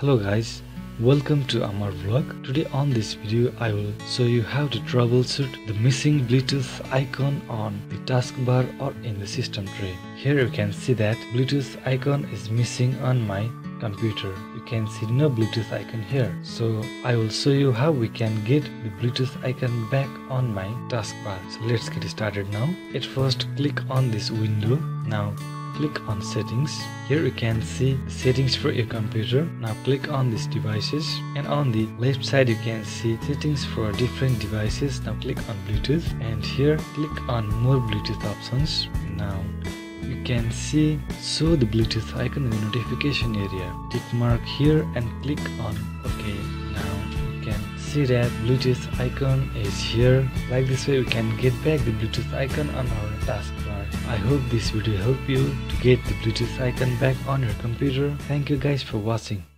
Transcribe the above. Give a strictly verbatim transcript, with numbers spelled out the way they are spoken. Hello guys, welcome to Amar Vlog. Today on this video I will show you how to troubleshoot the missing Bluetooth icon on the taskbar or in the system tray. Here you can see that Bluetooth icon is missing on my computer. You can see no Bluetooth icon here. So I will show you how we can get the Bluetooth icon back on my taskbar. So let's get started now. At first click on this window. Now click on settings. Here you can see settings for your computer. Now click on these devices, and on the left side you can see settings for different devices. Now click on Bluetooth, and here click on more Bluetooth options. Now you can see show the Bluetooth icon in the notification area. Tick mark here and click on OK. Now you can see that Bluetooth icon is here. Like this way we can get back the Bluetooth icon on our taskbar. I hope this video helped you to get the Bluetooth icon back on your computer. Thank you guys for watching.